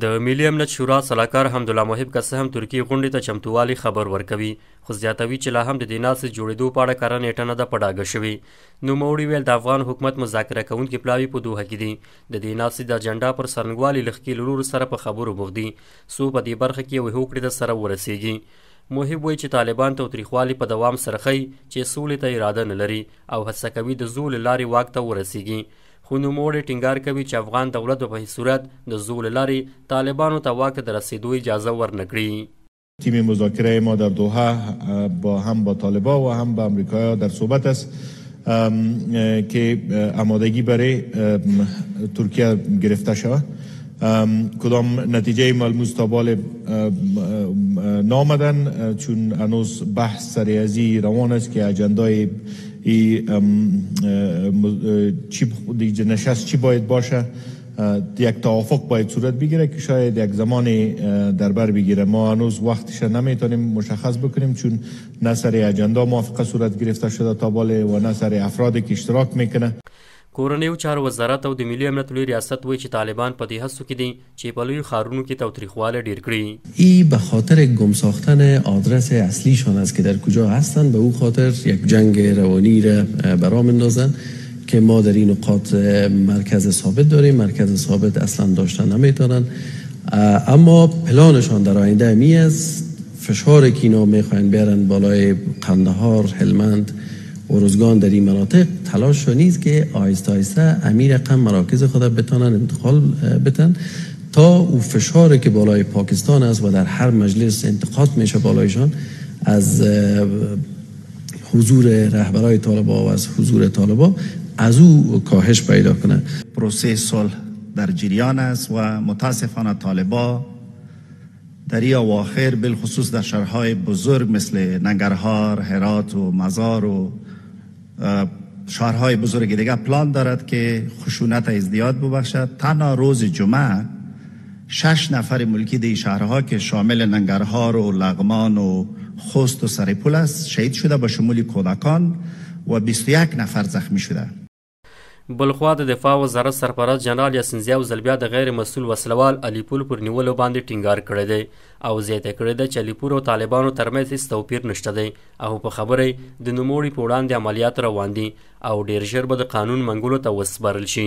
د ملي امنیت شورا سلاکار حمدالله محب قسم هم ترکی غونډې ته چمتووالي خبر ورکوي، خو زیاتوي چې لا هم د دې ناستې جوړېدو په اړه کره نیټه نه ده په ډاګه شوې. نوموړي ویل د افغان حکومت مذاکره کوونکي پلاوي په دوحه کې دي، د دې ناستې د اجنډا پر څرنګوالي لښکې له نورو سره په خبرو بوخت دي څو په دې برخه کې یوې هوکړې ته سره ورسېږي. محب وایي چې طالبان تاوتریخوالي په دوام سرخی چې سولې ته اراده نه لري او هڅه کوي د زور له لارې واک ته ورسیږي، خو نوموړی ټینګار کوي چې افغان دولت به په هیڅ صورت د زور له لارې طالبانو ته واک ته د رسېدو اجازه ورنه کړي. تیم مذاکره ما در دوحه با هم با طالبان و هم با امریکایا در صحبت است که آمادگی برای ترکیه گرفته شود. کدام نتیجه ملموس تا بال نامدن، چون هنوز بحث سر ازی روان است که اجندای نشست چی باید باشه. یک توافق باید صورت بگیره که شاید یک زمانی دربر بگیره، ما هنوز وقتش نمیتونیم مشخص بکنیم، چون نه سر اجندا موافقه صورت گرفته شده تا بال و نه سر افرادی که اشتراک میکنه. کورنیو چارو وزارت او د ملي امنیت لوی ریاست وایي چې طالبان په دې هڅو کې دي چې په لویو ښارونو کې تاوتریخوالی ډیر کړي. این به خاطر گم ساختن آدرس اصلیشان است که در کجا هستند، به او خاطر یک جنگ روانی را برا میندازند که ما در این نقاط مرکز ثابت داریم. مرکز ثابت اصلا داشتن نمیتونند، اما پلانشان در آینده می است فشاری که اینا میخواین بیارن بالای قندهار، هلمند و روزگان در این مناطق، تلاش نیست که آهسته آهسته امیر رقم مراکز خود بتانن انتقال بتن تا او فشاری که بالای پاکستان است و در هر مجلس انتقاد میشه بالایشان از حضور رهبرای طالبان و از حضور طالبان از او کاهش پیدا کنه. پروسه صلح در جریان است و متاسفانه طالبان در این اواخر بالخصوص در شهرهای بزرگ مثل ننگرهار، هرات و مزار و شهرهای بزرگ دیگه پلان دارد که خشونت ازدیاد ببخشد. تنها روز جمعه 6 نفر ملکی دی شهرها که شامل ننگرهار و لغمان و خوست و سرپل است شهید شده، به شمول کودکان، و 21 نفر زخمی شده. بلخوا د دفاع وزارت سرپرست جنرال یاسین ضیا اوزلبیا د غیر مسؤل وسلوال علي پور پر نیولو باندې ټینګار کړی دی او زیاته کړی دی چې علي پور او طالبانو ترمنځ هیڅ توپیر نشته دی او په خبره د نوموړي په وړاندې عملیات روان دي او ډیر ژر به د قانون منګولو ته وسپارل شي.